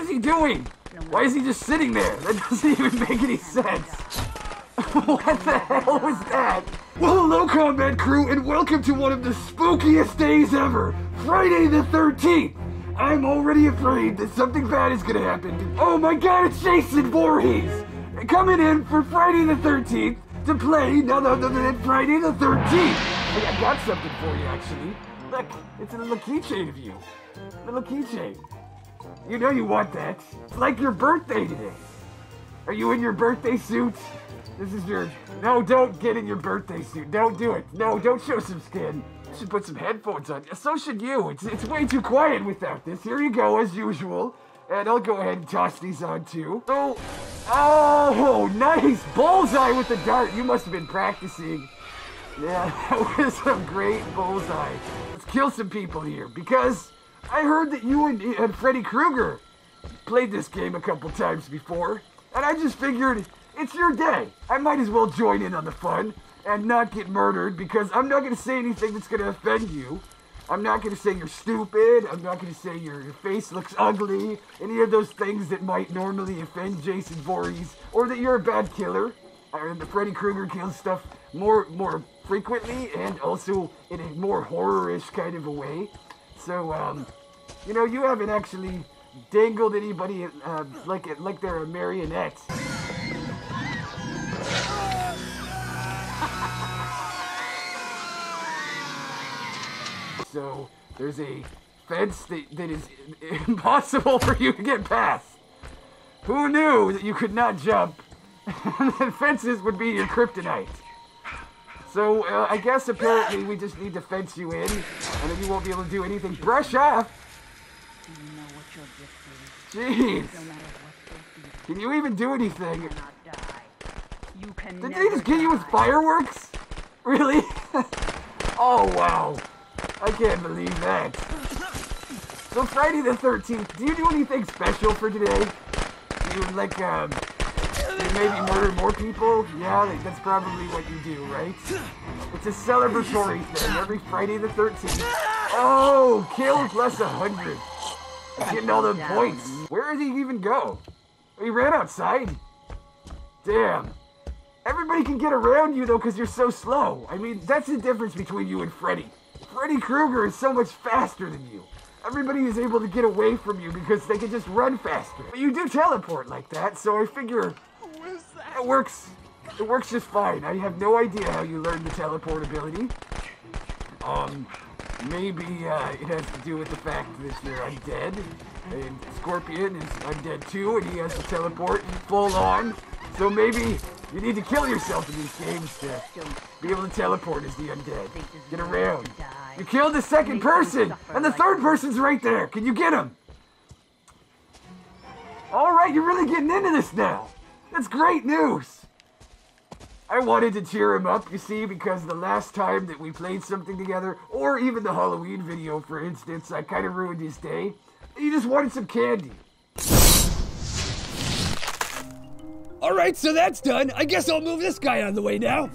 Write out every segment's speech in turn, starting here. What is he doing? Why is he just sitting there? That doesn't even make any sense. What the hell was that? Well, hello, combat crew, and welcome to one of the spookiest days ever, Friday the 13th. I'm already afraid that something bad is gonna happen. Oh my God, it's Jason Voorhees! Coming in for Friday the 13th to play none other than Friday the 13th. Hey, I got something for you, actually. Look, it's a little keychain of you. A little keychain. You know you want that. It's like your birthday today. Are you in your birthday suit? This is your... No, don't get in your birthday suit. Don't do it. No, don't show some skin. You should put some headphones on. So should you. It's way too quiet without this. Here you go, as usual. And I'll go ahead and toss these on, too. Oh, nice! Bullseye with the dart! You must have been practicing. Yeah, that was a great bullseye. Let's kill some people here, because I heard that you and Freddy Krueger played this game a couple times before, and I just figured it's your day. I might as well join in on the fun and not get murdered, because I'm not going to say anything that's going to offend you. I'm not going to say you're stupid, I'm not going to say your face looks ugly, any of those things that might normally offend Jason Voorhees, or that you're a bad killer. The Freddy Krueger kills stuff more frequently, and also in a more horror-ish kind of a way. So, you know, you haven't actually dangled anybody like they're a marionette. So there's a fence that is impossible for you to get past. Who knew that you could not jump? The fences would be your kryptonite. So I guess apparently we just need to fence you in, and then you won't be able to do anything. Brush off! Jeez! Can you even do anything? Did they just get you with fireworks? Really? Oh wow! I can't believe that. So Friday the 13th, do you do anything special for today? Do you, like, maybe murder more people? Yeah, that's probably what you do, right? It's a celebratory thing every Friday the 13th. Oh, kill plus 100. He's getting all the points. Where did he even go? He ran outside? Damn. Everybody can get around you, though, because you're so slow. I mean, that's the difference between you and Freddy. Freddy Krueger is so much faster than you. Everybody is able to get away from you because they can just run faster. But you do teleport like that, so I figure it works. It works just fine. I have no idea how you learned the teleport ability. Maybe it has to do with the fact that you're undead, and Scorpion is undead too, and he has to teleport full on. So maybe you need to kill yourself in these games to be able to teleport as the undead. Get around. You killed the second person, and the third person's right there. Can you get him? All right, you're really getting into this now. That's great news. I wanted to cheer him up, you see, because the last time that we played something together, or even the Halloween video, for instance, I kind of ruined his day. He just wanted some candy. Alright, so that's done. I guess I'll move this guy out of the way now.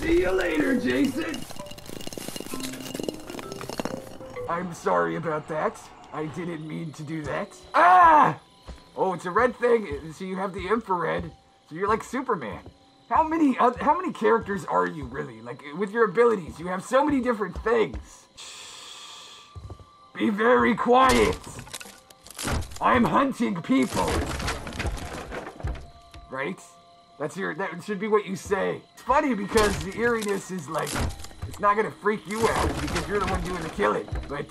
See you later, Jason! I'm sorry about that. I didn't mean to do that. Ah! Oh, it's a red thing, so you have the infrared. So you're like Superman. How many characters are you, really? Like, with your abilities, you have so many different things. Shh. Be very quiet. I'm hunting people. Right? That should be what you say. It's funny because the eeriness is like, it's not gonna freak you out because you're the one doing the killing. But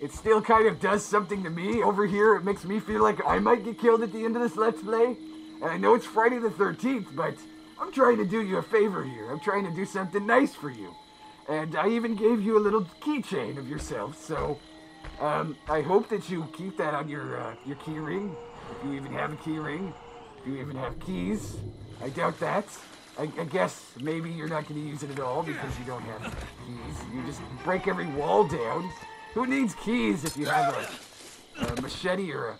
it still kind of does something to me over here. It makes me feel like I might get killed at the end of this Let's Play. And I know it's Friday the 13th, but I'm trying to do you a favor here. I'm trying to do something nice for you. And I even gave you a little keychain of yourself, so I hope that you keep that on your key ring, if you even have a key ring. Do you even have keys? I doubt that. I guess maybe you're not going to use it at all because you don't have keys. You just break every wall down. Who needs keys if you have a machete or an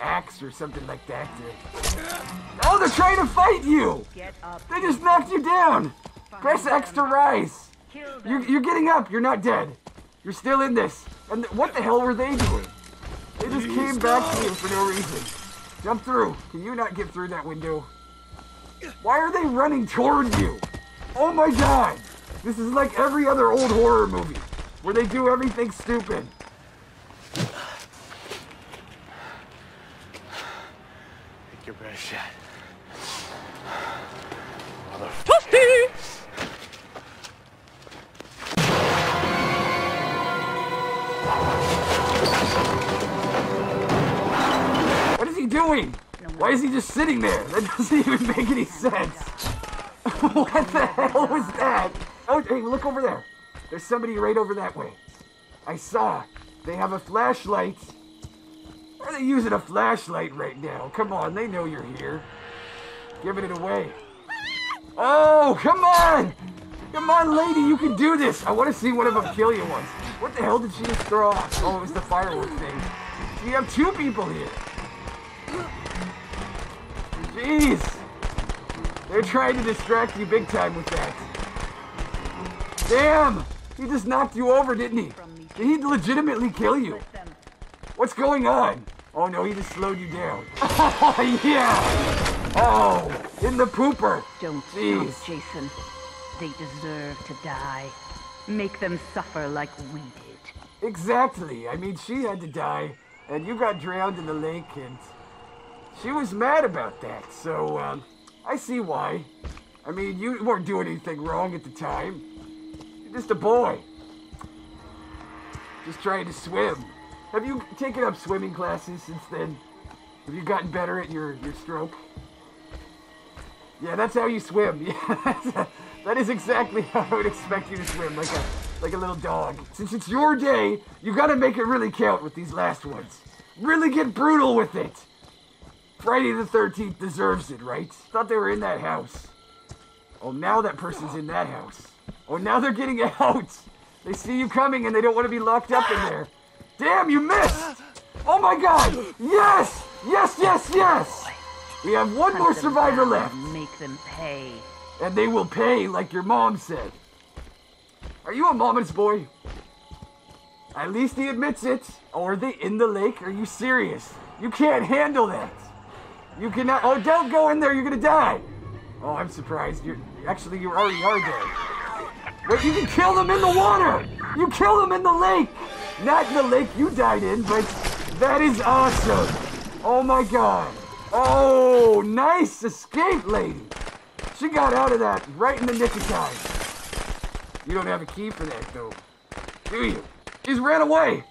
axe or something like that? Oh, they're trying to fight you! They just knocked you down! Press X to rise! You're getting up. You're not dead. You're still in this. And what the hell were they doing? They just came back to me for no reason. Jump through. Can you not get through that window? Why are they running towards you? Oh my god! This is like every other old horror movie, where they do everything stupid. I think you're better shot. Motherfucker. What is he doing? Why is he just sitting there? That doesn't even make any sense. What the hell was that? Oh, hey, look over there. There's somebody right over that way. I saw. They have a flashlight. Why are they using a flashlight right now? Come on, they know you're here. Giving it away. Oh, come on! Come on, lady, you can do this! I want to see one of them kill you once. What the hell did she just throw off? Oh, it was the firework thing. We have two people here. Jeez! They're trying to distract you big time with that. Damn! He just knocked you over, didn't he? Did he legitimately kill you? What's going on? Oh no, he just slowed you down. Oh, yeah! Oh! In the pooper! Don't stop, Jason. They deserve to die. Make them suffer like we did. Exactly. I mean, she had to die, and you got drowned in the lake, and... she was mad about that, so, I see why. I mean, you weren't doing anything wrong at the time. You're just a boy. Just trying to swim. Have you taken up swimming classes since then? Have you gotten better at your stroke? Yeah, that's how you swim. Yeah, that is exactly how I would expect you to swim, like a little dog. Since it's your day, you gotta make it really count with these last ones. Really get brutal with it. Friday the 13th deserves it, right? Thought they were in that house. Oh, now that person's in that house. Oh, now they're getting out. They see you coming and they don't want to be locked up in there. Damn, you missed! Oh my god! Yes! Yes, yes, yes! We have one more survivor left. Make them pay. And they will pay, like your mom said. Are you a mama's boy? At least he admits it. Oh, are they in the lake? Are you serious? You can't handle that. You cannot. Oh, don't go in there. You're gonna die. Oh, I'm surprised. You already are dead. But you can kill them in the water. You kill them in the lake. Not in the lake you died in, but that is awesome. Oh my god. Oh, nice escape, lady. She got out of that right in the nick of time. You don't have a key for that, though, do you? She's ran away.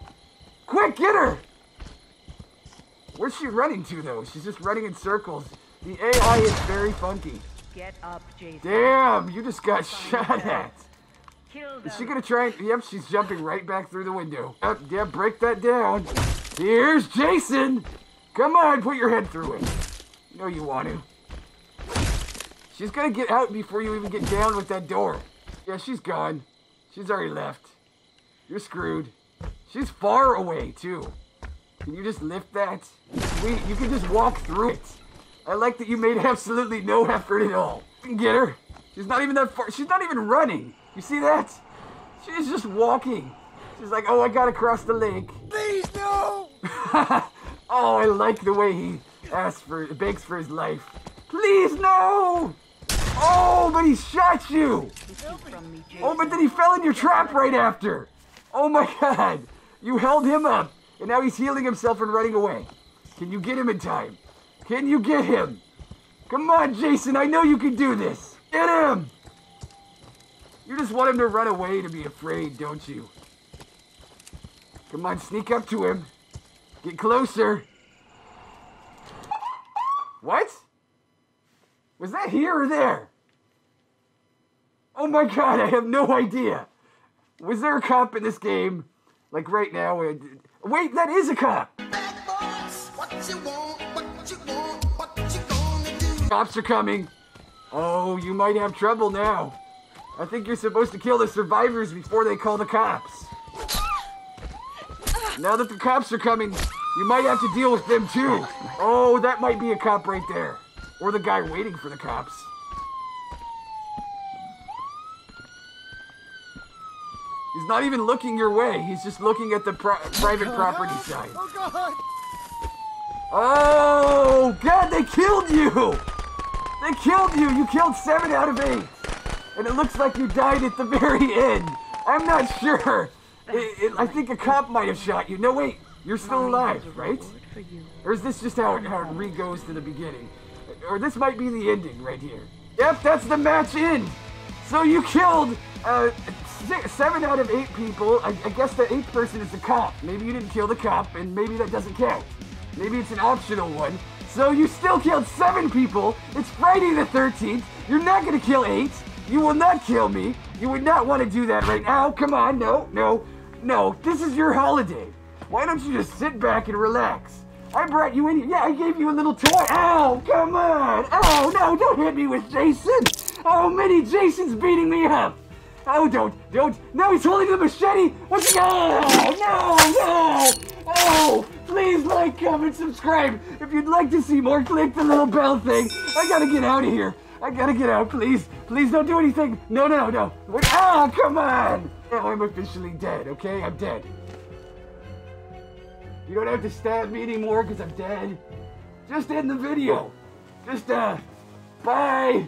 Quick, get her. Where's she running to, though? She's just running in circles. The AI is very funky. Get up, Jason. Damn, you just got shot at. Is she gonna try and... yep, she's jumping right back through the window. Yep, yeah, break that down. Here's Jason. Come on, put your head through it. You know you want to. She's gonna get out before you even get down with that door. Yeah, she's gone. She's already left. You're screwed. She's far away, too. Can you just lift that? Sweet, you can just walk through it. I like that you made absolutely no effort at all. You can get her. She's not even that far. She's not even running. You see that? She's just walking. She's like, oh, I gotta cross the lake. Please, no! Oh, I like the way he begs for his life. Please, no! Oh, but he shot you! Oh, but then he fell in your trap right after. Oh my god. You held him up. And now he's healing himself and running away. Can you get him in time? Can you get him? Come on, Jason, I know you can do this. Get him! You just want him to run away to be afraid, don't you? Come on, sneak up to him. Get closer. What? Was that here or there? Oh my god, I have no idea. Was there a cop in this game? Like right now, wait, that is a cop! Bad boys, what you gonna do? Cops are coming. Oh, you might have trouble now. I think you're supposed to kill the survivors before they call the cops. Now that the cops are coming, you might have to deal with them too. Oh, that might be a cop right there. Or the guy waiting for the cops. He's not even looking your way. He's just looking at the private property sign. Oh, God. Oh, God, they killed you. They killed you. You killed 7 out of 8. And it looks like you died at the very end. I'm not sure. I think a cop might have shot you. No, wait. You're still alive, right? Or is this just how it re-goes to the beginning? Or this might be the ending right here. Yep, that's the match end. So you killed 7 out of 8 people. I guess the 8th person is the cop. Maybe you didn't kill the cop, and maybe that doesn't count. Maybe it's an optional one. So you still killed 7 people. It's Friday the 13th. You're not going to kill 8. You will not kill me. You would not want to do that right now. Come on, no, no, no. This is your holiday. Why don't you just sit back and relax? I brought you in here. Yeah, I gave you a little toy. Ow, come on. Oh, no, don't hit me with Jason. Oh, mini Jason's beating me up. Oh, don't. No, he's holding the machete. What's he? Oh, no, no. Oh, please like, comment, subscribe. If you'd like to see more, click the little bell thing. I gotta get out of here. I gotta get out, please. Please don't do anything. No, no, no. Ah, oh, come on. Now I'm officially dead, okay? I'm dead. You don't have to stab me anymore because I'm dead. Just end the video. Just, bye.